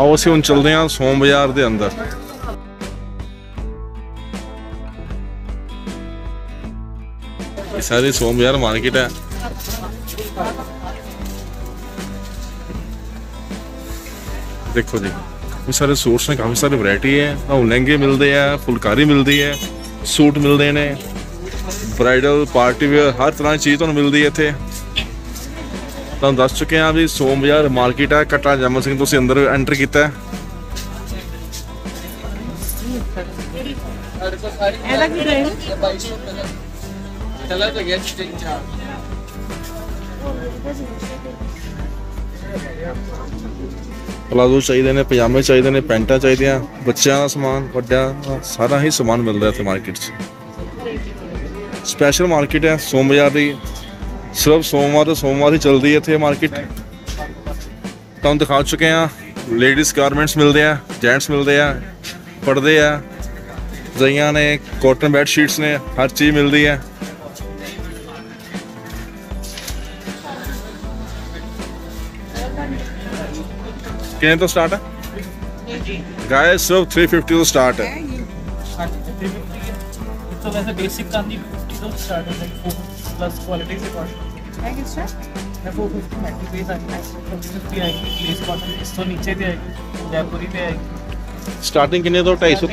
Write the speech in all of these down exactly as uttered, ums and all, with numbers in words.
आओ असीं हुण चलदे हां सोम बाजार दे अंदर। ये सारी सोम बाजार मार्केट है। देखो जी काफ़ी सारे सूट्स ने, काफ़ी सारी वैरायटी है। और लहंगे मिलते हैं, फुलकारी मिलती है, सूट मिलते हैं, ब्राइडल पार्टी वेयर हर तरह की चीज़ तुहानूं मिलती है इत्थे। तुहानूं दस चुके हैं भी सोम बाजार मार्केट है, कटरा जैमल सिंह तुसीं अंदर एंटर किया। प्लाजो चाहिए ने, पजामे चाहिए ने, पैंटा चाहिए, बच्चों का समान, वड्डा सारा ही समान मिलता है इत्थे मार्केट च। स्पैशल मार्केट है सोम बाजार की, सिर्फ सोमवार तो सोमवार ही चलती है इत्थे मार्केट। तुहानूं दिखा चुके हैं लेडीज़ गारमेंट्स मिलते हैं, जेंट्स मिलते हैं, पर्दे है, रजाइया ने, कॉटन बैड शीट्स ने, हर चीज़ मिलती है। कितने तो स्टार्ट है गाइस? सिर्फ तीन सौ पचास तो स्टार्ट है। तो वैसे बेसिक कांदी पचास तो स्टार्ट है, प्लस क्वालिटी से कॉस्ट है। किस है चार सौ पचास मैट्रिक बेस आएगी, पचास आएगी, प्लेस कॉटन इस तो नीचे पे आएगी, जयपुरी पे आएगी। स्टार्टिंग कितने तो दो सौ पचास तो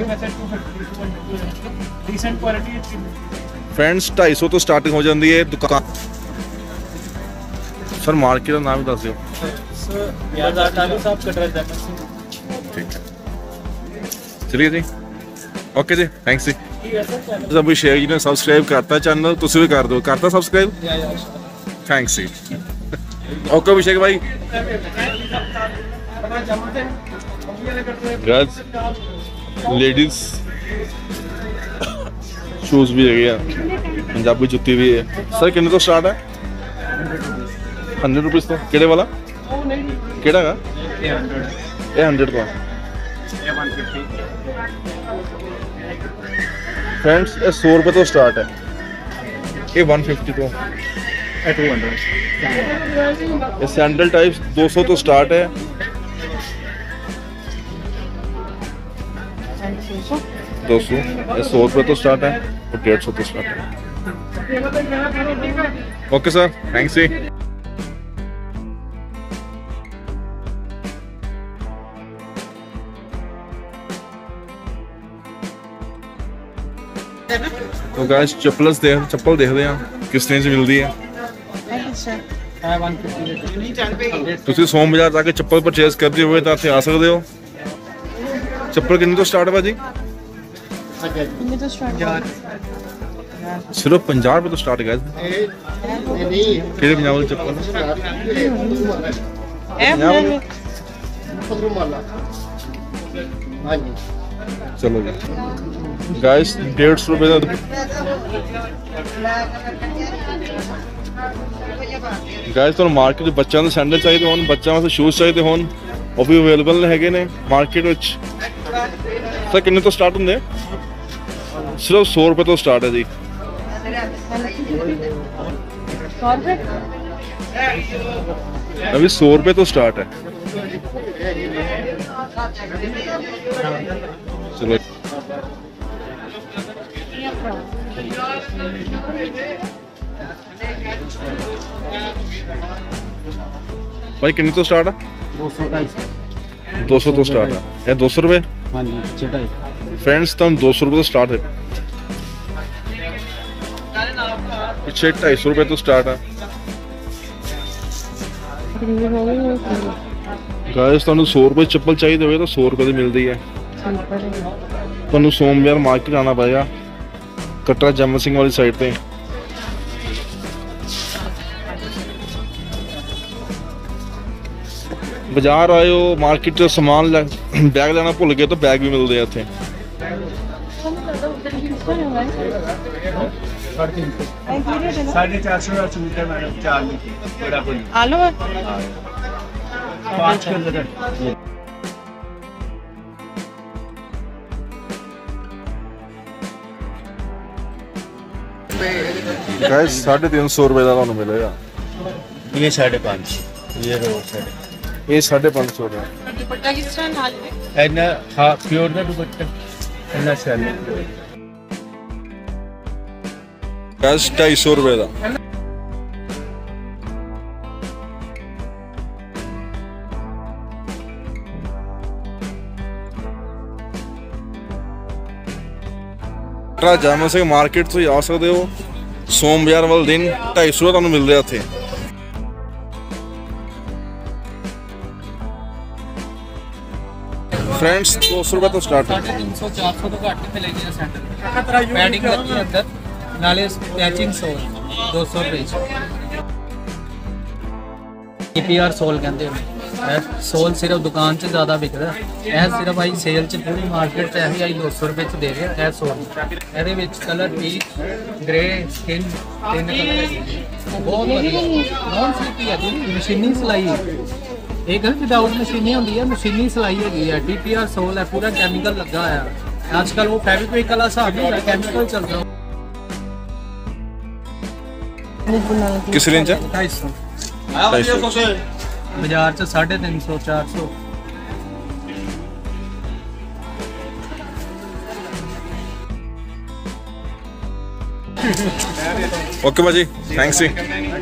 रीसेंट क्वालिटी है फ्रेंड्स, दो सौ पचास तो स्टार्टिंग हो जाती है दुकान। सर मार्केट का नाम दस दो। चलिए जी, ओके जी, थैंक्स जी। अभी शेख जी ने सब्सक्राइब करता चैनल, तुम भी कर दो, करता subscribe, thanks ji. Okay Abhishek भाई। लेडीज शूज भी है, पंजाबी जुत्ती भी है। सर कितने तो स्टार्ट है? हंड्रेड रुपीज़ तो किड़े वाला केड़ा का? ए हंड्रेड का फ्रेंड्स, ये सौ रुपये तो स्टार्ट है, ये वन फिफ्टी तो ए टू हंड्रेड। सैंडल टाइप्स दो सौ तो स्टार्ट है, दो सौ सौ रुपये तो स्टार्ट है, और डेढ़ सौ तो स्टार्ट है। ओके सर, थैंक्स जी। तो गाइस चप्पल्स देख चप्पल देख रहे हैं किस रेंज मिलती है। तुम सोम बाजार जाके चप्पल परचेज करते हुए तो इतने आ सकते हो। चप्पल कितने तो स्टार्ट है भाजी? सिर्फ पंजाह रुपये तो स्टार्ट है। कितने पंजाब वाली चप्पल? चलो जी गाइस डेढ़ सौ रुपये गाइस। तो मार्केट में बच्चों के सैंडल चाहिए हो, बच्चों वास्ते शूज चाहिए हो, वो भी अवेलेबल है ने मार्केट में। सर कितने तो स्टार्ट होंगे? सिर्फ सौ रुपये तो स्टार्ट है जी। अभी सौ रुपये तो स्टार्ट है। चलो भाई कितने तो स्टार्ट है? दो सौ ढाई दो सौ तो स्टार्ट है। ये दो सौ रुपये फ्रेंड्स, तुम दो सौ रुपये तो स्टार्ट है, पीछे ढाई सौ रुपये तो स्टार्ट है। गाइस तुम सौ रुपये चप्पल चाहिए हो तो सौ रुपये की मिलती है। तुम सोम बाजार मार्केट आना पड़ेगा, कटरा जैमल सिंह वाली साइड पे। बाजार आए हो, मार्केट से सामान ले, बैग लेना भूल गए तो बैग भी मिलते हैं इतने। साढ़े तीन सौ रुपये का मिलेगा। ये साढ़े पाँच, ये ये साढ़े पाँच सौ का दुपट्टा किस तरह नाल है एना हां प्योर ना दुपट्टा एना शाल कास्ट दो सौ पचास रुपए का कटरा जैमल सिंह मार्केट तो आ सकते हो सोम बाजार वाले दिन ढाई सौ रुपये मिलते हैं इतने फ्रेंड्स दो सौ रुपये तो स्टार्ट है तीन सौ चार सौ तो घट पे लेके सैंडल पैडिंग लगी है अंदर नाले स्ट्रेचिंग सोल दो सौ रुपये पी आर सोल कहते हैं सोल सिर्फ दुकान से ज्यादा बिक रहा है सिर्फ भाई सेल च पूरी मार्केट ऐसी आई दो सौ रुपए च दे रहे हैं सोल ए कलर भी ग्रे स्किन तीन कलर बहुत नॉन सिल्की है जी मशीनी सिलाई एक गल विदाउट मशीनी होती है मशीनी सिलाई हैगी है डी पी आर सोल है पूरा कैमिकल लगा होया अजकल वो फैब्रिक वाला हिसाब नहीं कैमिकल चल रहा किस रेंज है ढाई सौ बाजार से साढ़े तीन सौ चार सौ ओके भाजी थैंक्स जी।